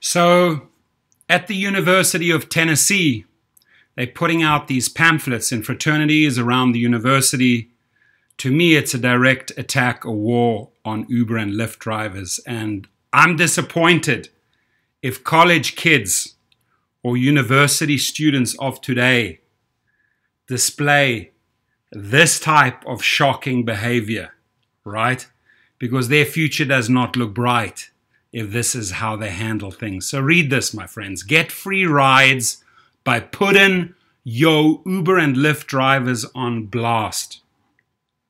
So at the University of Tennessee, they're putting out these pamphlets in fraternities around the university. To me, it's a direct attack, a war on Uber and Lyft drivers. And I'm disappointed if college kids or university students of today display this type of shocking behavior, right? Because their future does not look bright if this is how they handle things. So read this, my friends. Get free rides by putting yo Uber and Lyft drivers on blast.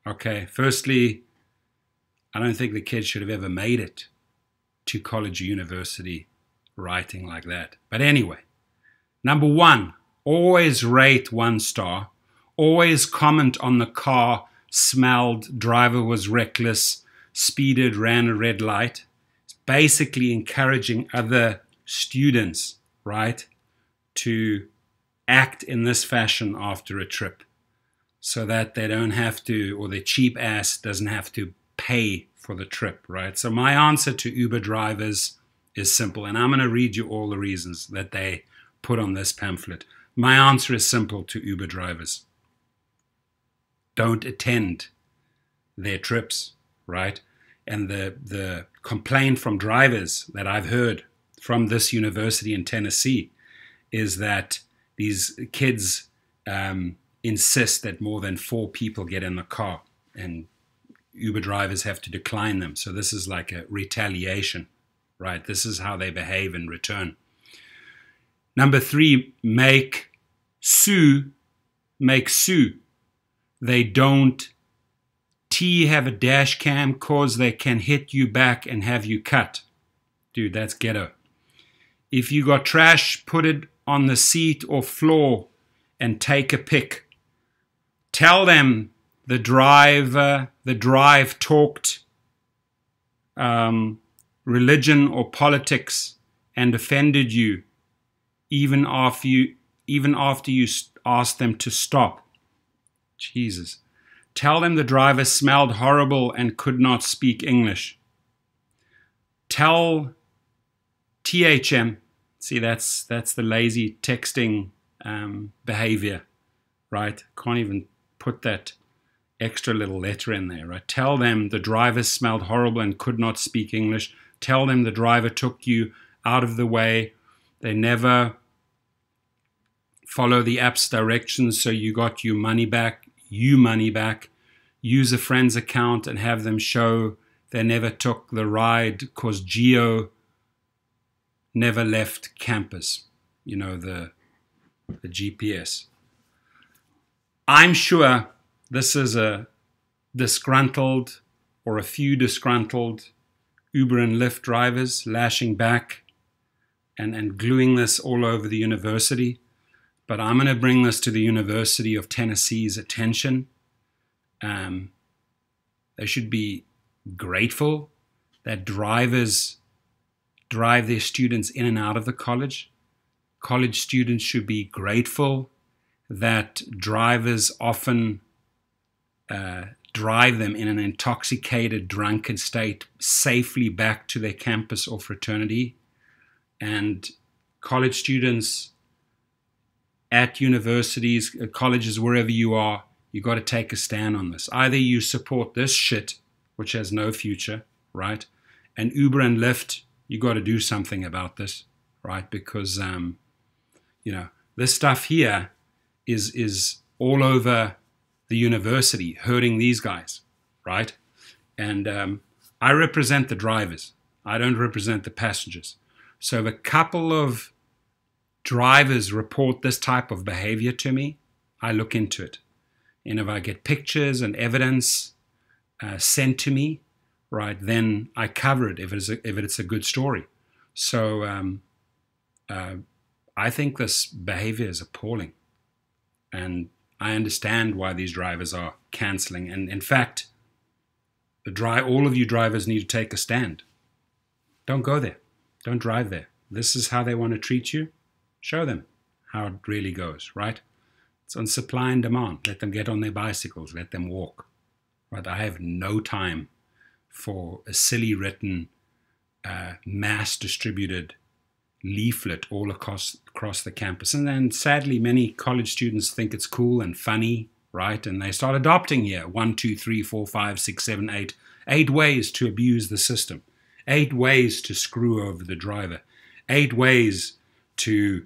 Okay, firstly, I don't think the kids should have ever made it to college or university writing like that. But anyway, number one, always rate 1 star. Always comment on the car smelled, driver was reckless, speeded, ran a red light. It's basically encouraging other students, right, to act in this fashion after a trip so that they don't have to, or their cheap ass doesn't have to pay for the trip, right? So my answer to Uber drivers is simple, and I'm going to read you all the reasons that they put on this pamphlet. My answer is simple to Uber drivers. Don't attend their trips, right? And the complaint from drivers that I've heard from this university in Tennessee is that these kids insist that more than 4 people get in the car, and Uber drivers have to decline them. So this is like a retaliation, right? This is how they behave in return. Number 3, make sue. They don't have a dash cam cause they can hit you back and have you cut. Dude, that's ghetto. If you got trash, put it on the seat or floor and take a pic. Tell them the drive talked religion or politics and offended you, even after you asked them to stop. Jesus. Tell them the driver smelled horrible and could not speak English. Tell THM, see that's the lazy texting behavior, right? Can't even put that extra little letter in there, right? Tell them the driver smelled horrible and could not speak English. Tell them the driver took you out of the way. They never follow the app's directions, so you got your money back. Use a friend's account and have them show they never took the ride cause Geo never left campus, you know, the GPS. I'm sure this is a disgruntled or a few disgruntled Uber and Lyft drivers lashing back and gluing this all over the university. But I'm going to bring this to the University of Tennessee's attention. They should be grateful that drivers drive their students in and out of the college. College students should be grateful that drivers often drive them in an intoxicated, drunken state safely back to their campus or fraternity. And college students at universities, colleges, wherever you are, you got to take a stand on this. Either you support this shit, which has no future, right? And Uber and Lyft, you got to do something about this, right? Because, you know, this stuff here is all over the university, hurting these guys, right? And I represent the drivers. I don't represent the passengers. So a couple of drivers report this type of behavior to me, I look into it. And if I get pictures and evidence sent to me, right, then I cover it if it's a good story. So I think this behavior is appalling. And I understand why these drivers are canceling. And in fact, all of you drivers need to take a stand. Don't go there. Don't drive there. This is how they want to treat you. Show them how it really goes, right? It's on supply and demand. Let them get on their bicycles. Let them walk. Right? I have no time for a silly written, mass distributed leaflet all across the campus. And then sadly, many college students think it's cool and funny, right? And they start adopting here 1, 2, 3, 4, 5, 6, 7, 8. 8 ways to abuse the system. 8 ways to screw over the driver. 8 ways to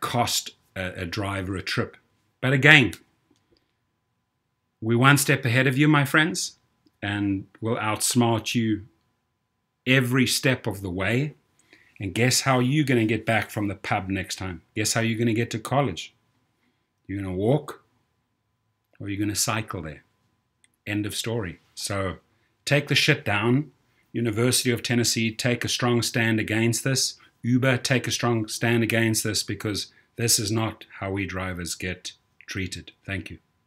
cost a driver a trip. But again, we're one step ahead of you, my friends, and we'll outsmart you every step of the way. And guess how you're going to get back from the pub next time? Guess how you're going to get to college? You're going to walk, or you're going to cycle there. End of story. So take the shit down. University of Tennessee, take a strong stand against this. Uber, take a strong stand against this, because this is not how we drivers get treated. Thank you.